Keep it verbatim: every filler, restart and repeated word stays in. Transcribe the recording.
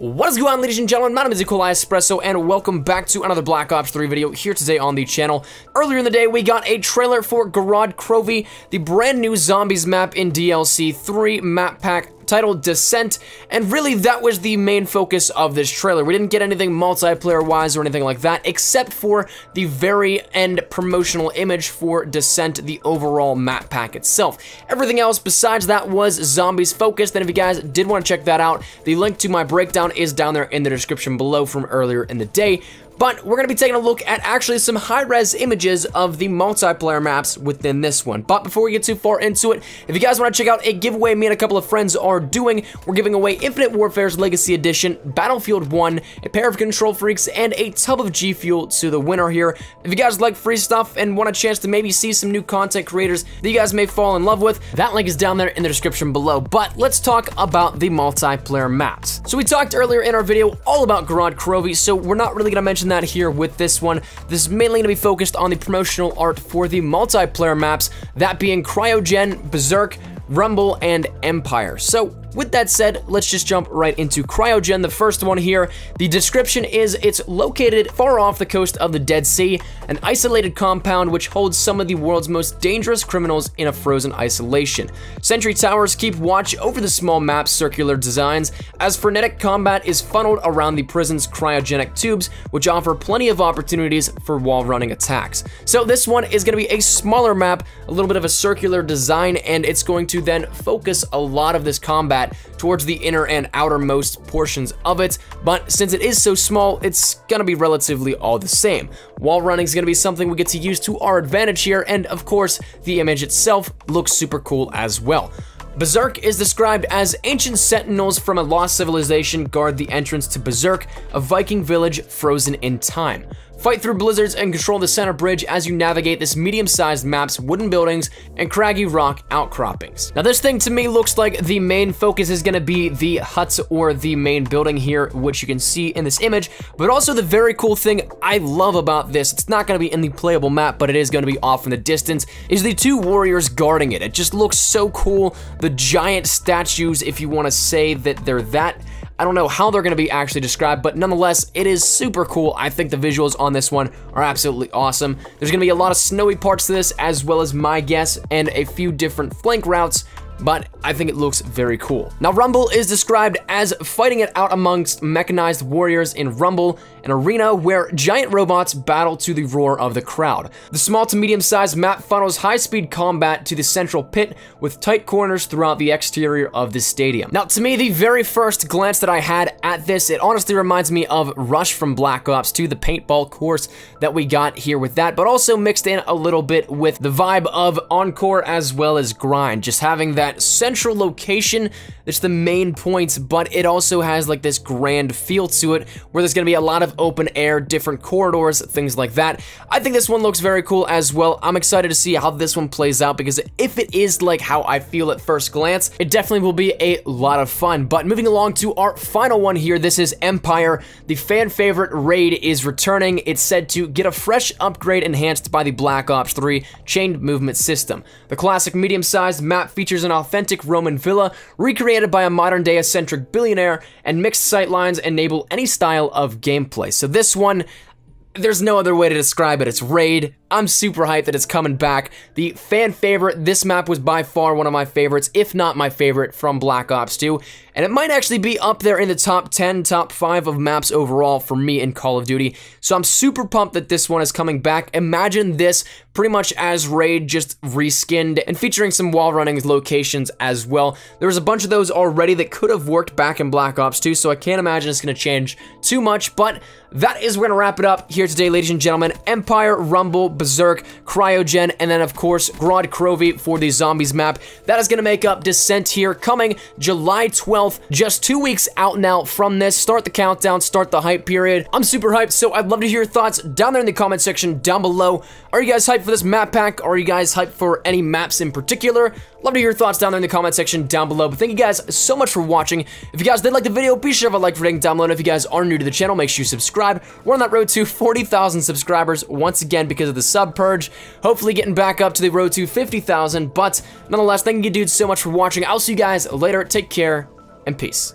What is going on, ladies and gentlemen? My name is eColi Espresso, and welcome back to another Black Ops three video here today on the channel. Earlier in the day, we got a trailer for Gorod Krovi, the brand new Zombies map in D L C three map pack titled Descent, and really that was the main focus of this trailer. We didn't get anything multiplayer-wise or anything like that, except for the very end promotional image for Descent, the overall map pack itself. Everything else besides that was Zombies focused, and if you guys did want to check that out, the link to my breakdown is down there in the description below from earlier in the day. But we're going to be taking a look at actually some high-res images of the multiplayer maps within this one. But before we get too far into it, if you guys want to check out a giveaway me and a couple of friends are doing, we're giving away Infinite Warfare's Legacy Edition, Battlefield one, a pair of Control Freaks, and a tub of G Fuel to the winner here. If you guys like free stuff and want a chance to maybe see some new content creators that you guys may fall in love with, that link is down there in the description below. But let's talk about the multiplayer maps. So we talked earlier in our video all about Gorod Krovi, so we're not really going to mention that here with this one. This is mainly going to be focused on the promotional art for the multiplayer maps, that being Cryogen, Berserk, Rumble, and Empire. So with that said, let's just jump right into Cryogen, the first one here. The description is it's located far off the coast of the Dead Sea, an isolated compound which holds some of the world's most dangerous criminals in a frozen isolation. Sentry towers keep watch over the small map's circular designs as frenetic combat is funneled around the prison's cryogenic tubes, which offer plenty of opportunities for wall-running attacks. So this one is going to be a smaller map, a little bit of a circular design, and it's going to then focus a lot of this combat towards the inner and outermost portions of it, but since it is so small, it's gonna be relatively all the same. Wall running is gonna be something we get to use to our advantage here, and of course, the image itself looks super cool as well. Berserk is described as ancient sentinels from a lost civilization guard the entrance to Berserk, a Viking village frozen in time. Fight through blizzards and control the center bridge as you navigate this medium-sized map's wooden buildings and craggy rock outcroppings. Now this thing to me looks like the main focus is going to be the huts or the main building here, which you can see in this image, but also the very cool thing I love about this, it's not going to be in the playable map, but it is going to be off in the distance, is the two warriors guarding it. It just looks so cool. The giant statues, if you want to say that they're that. I don't know how they're going to be actually described, but nonetheless, it is super cool. I think the visuals on this one are absolutely awesome. There's going to be a lot of snowy parts to this, as well as my guess, and a few different flank routes, but I think it looks very cool. Now, Rumble is described as fighting it out amongst mechanized warriors in Rumble, an arena where giant robots battle to the roar of the crowd. The small to medium-sized map funnels high-speed combat to the central pit with tight corners throughout the exterior of the stadium. Now, to me, the very first glance that I had at this, it honestly reminds me of Rush from Black Ops two, the paintball course that we got here with that, but also mixed in a little bit with the vibe of Encore as well as Grind, just having that central location that's the main point, but it also has like this grand feel to it where there's gonna be a lot of open air, different corridors, things like that. I think this one looks very cool as well. I'm excited to see how this one plays out, because if it is like how I feel at first glance, it definitely will be a lot of fun. But moving along to our final one here, this is Empire. The fan favorite Raid is returning. It's said to get a fresh upgrade enhanced by the Black Ops three chained movement system. The classic medium-sized map features an authentic Roman villa recreated by a modern-day eccentric billionaire, and mixed sightlines enable any style of gameplay. So this one, there's no other way to describe it. It's Raid. I'm super hyped that it's coming back. The fan favorite, this map was by far one of my favorites, if not my favorite, from Black Ops two, and it might actually be up there in the top ten, top five of maps overall for me in Call of Duty, so I'm super pumped that this one is coming back. Imagine this pretty much as Raid, just reskinned, and featuring some wall running locations as well. There was a bunch of those already that could have worked back in Black Ops two, so I can't imagine it's going to change too much, but that is going to wrap it up here today, ladies and gentlemen. Empire, Rumble, Berserk, Cryogen, and then of course Gorod Krovi for the Zombies map. That is going to make up Descent here, coming July twelfth, just two weeks out now from this. Start the countdown, start the hype period. I'm super hyped, so I'd love to hear your thoughts down there in the comment section down below. Are you guys hyped for this map pack? Are you guys hyped for any maps in particular? Love to hear your thoughts down there in the comment section down below. But thank you guys so much for watching. If you guys did like the video, be sure to have a like, rating down below. And if you guys are new to the channel, make sure you subscribe. We're on that road to forty thousand subscribers once again because of the sub purge, hopefully getting back up to the road to fifty thousand, but nonetheless, thank you dudes so much for watching. I'll see you guys later. Take care and peace.